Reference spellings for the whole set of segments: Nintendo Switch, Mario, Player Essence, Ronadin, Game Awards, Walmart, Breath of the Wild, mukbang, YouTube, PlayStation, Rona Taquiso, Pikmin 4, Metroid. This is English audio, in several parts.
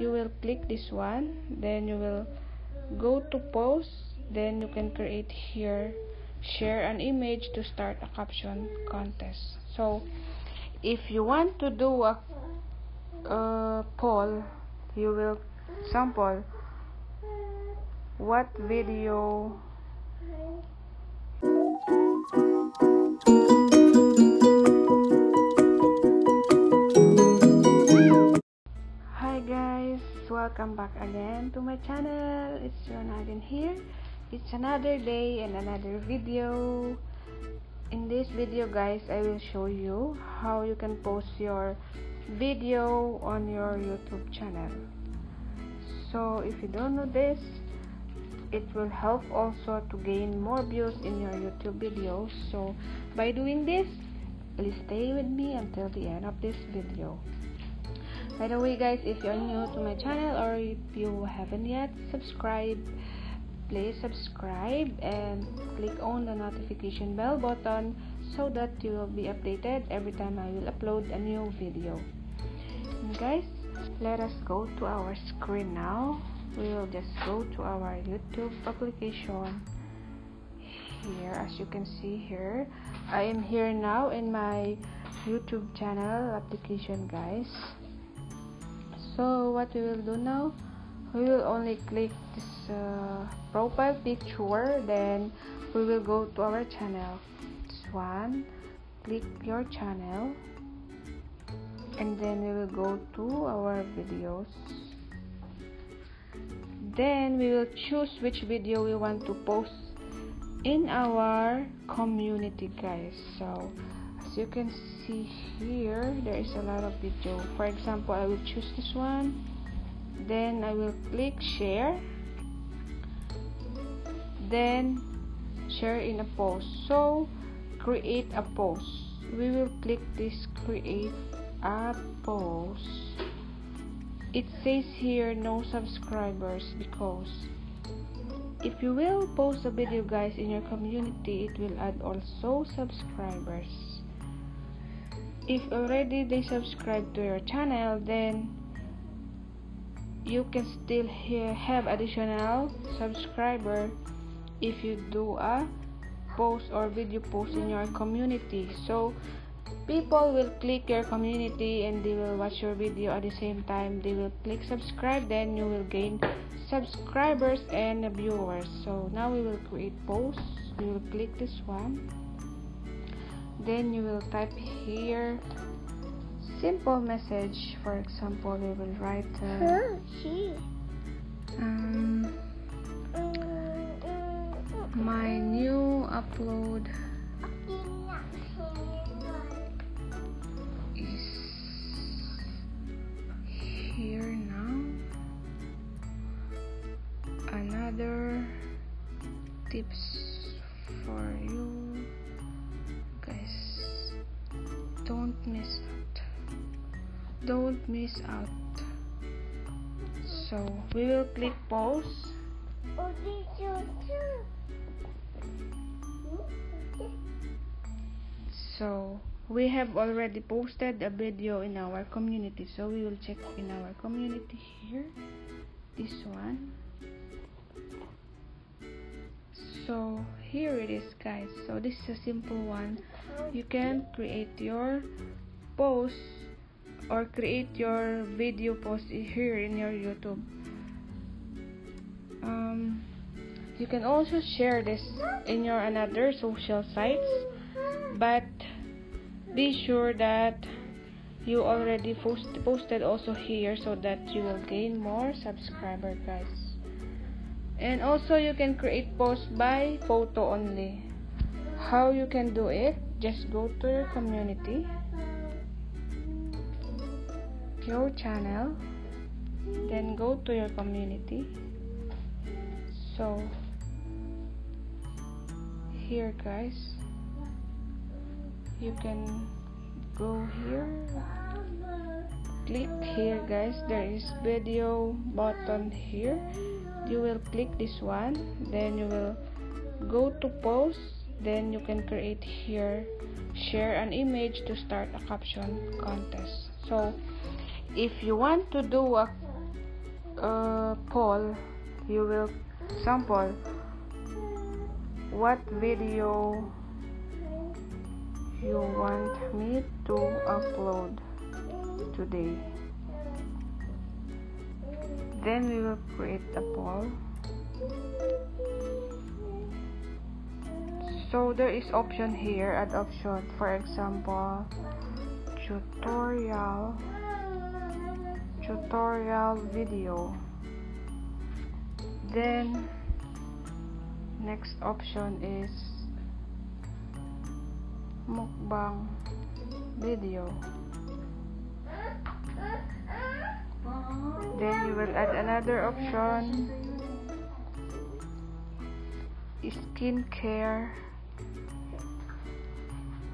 you will click this one, then you will go to post, then you can create here, share an image to start a caption contest. So if you want to do a poll, you will sample what video . Welcome back again to my channel. It's Ronadin here. It's another day and another video. In this video, guys, I will show you how you can post your video on your YouTube channel. So if you don't know this, it will help also to gain more views in your YouTube videos. So by doing this, please stay with me until the end of this video. By the way, guys, if you're new to my channel or if you haven't yet subscribed, please subscribe and click on the notification bell button so that you will be updated every time I will upload a new video. And guys, let us go to our screen now. We will just go to our YouTube application. Here, as you can see here, I am here now in my YouTube channel application, guys. So what we will do now, we will only click this profile picture, then we will go to our channel. This one, click your channel, and then we will go to our videos. Then we will choose which video we want to post in our community, guys. So you can see here there is a lot of video. For example, I will choose this one, then I will click share, then share in a post. So create a post, we will click this create a post. It says here no subscribers, because if you will post a video, guys, in your community, it will add also subscribers. If already they subscribe to your channel, then you can still have additional subscriber if you do a post or video post in your community. So people will click your community and they will watch your video. At the same time, they will click subscribe, then you will gain subscribers and viewers. So now we will create posts. We will click this one. Then you will type here simple message. For example, we will write my new upload is here now. Another tips for you. Don't miss out. So we will click pause, so we have already posted a video in our community. So we will check in our community here, this one. So here it is, guys. So this is a simple one. You can create your post or create your video post here in your YouTube. You can also share this in your another social sites, but be sure that you already posted also here so that you will gain more subscriber, guys. And also you can create posts by photo only. How you can do it, just go to your community, your channel, then go to your community. So here, guys, you can go here, click here, guys. There is video button here. You will click this one, then you will go to post, then you can create here, share an image to start a caption contest. So if you want to do a poll. You will sample what video you want me to upload today. Then we will create a poll. So there is option here, add option, for example, tutorial video. Then next option is mukbang video. Then you will add another option, skincare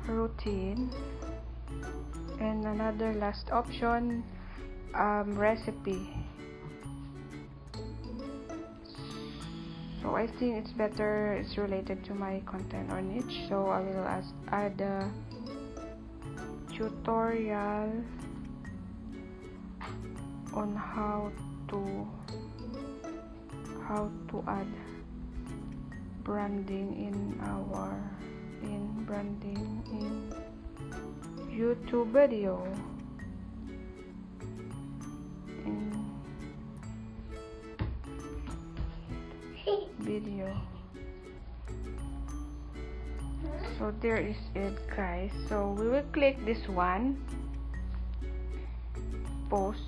routine, and another last option, recipe. So I think it's better, it's related to my content or niche, so I will add a tutorial on how to add branding in YouTube video. So there is it, guys. So we will click this one, post.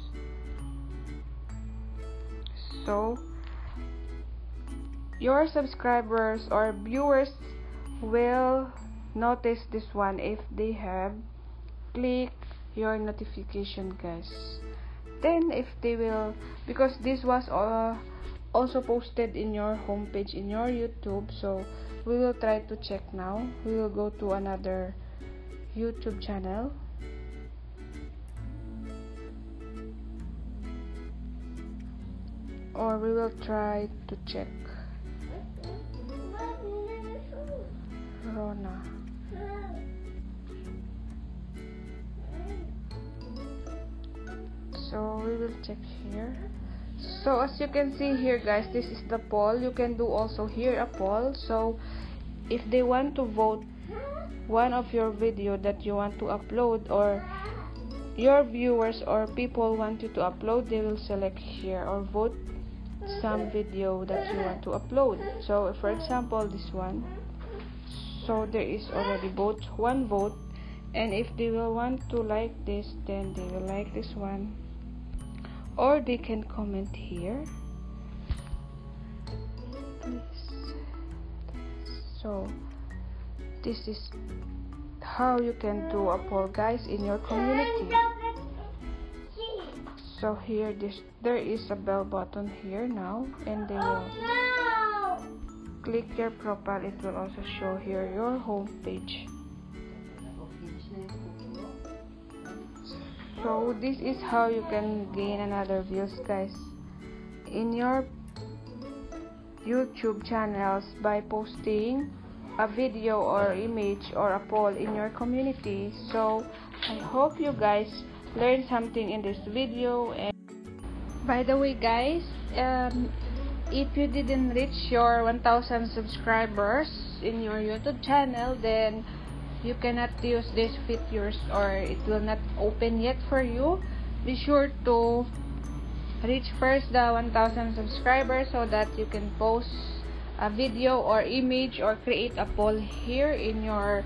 So your subscribers or viewers will notice this one if they have clicked your notification, guys. Then if they will, because this was also posted in your homepage in your YouTube, so we will try to check now. We will go to another YouTube channel. Or we will try to check Rona. So we will check here. So as you can see here, guys, this is the poll. You can do also here a poll. So if they want to vote one of your video that you want to upload, or your viewers or people want you to upload, they will select here or vote some video that you want to upload. So for example, this one, so there is already one vote, and if they will want to like this, then they will like this one, or they can comment here, please. So this is how you can do a poll, guys, in your community. So here there is a bell button here now, and they will click your profile. It will also show here your home page. So this is how you can gain another views, guys, in your YouTube channels by posting a video or image or a poll in your community. So I hope you guys learned something in this video. And by the way, guys, if you didn't reach your 1000 subscribers in your YouTube channel, then you cannot use these features, or it will not open yet for you. Be sure to reach first the 1000 subscribers so that you can post a video or image or create a poll here in your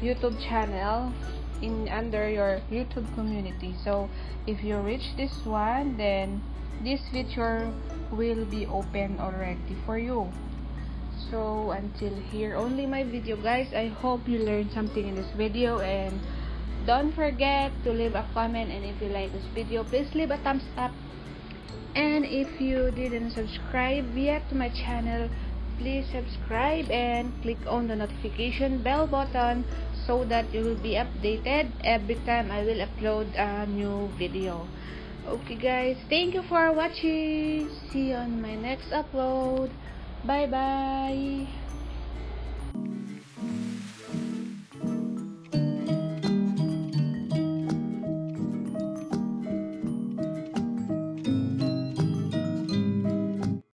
YouTube channel under your YouTube community. So if you reach this one, then this feature will be open already for you. So until here only my video, guys. I hope you learned something in this video, and don't forget to leave a comment. And if you like this video, please leave a thumbs up. And if you didn't subscribe yet to my channel, please subscribe and click on the notification bell button so that you will be updated every time I will upload a new video. Okay, guys, thank you for watching. See you on my next upload. Bye bye.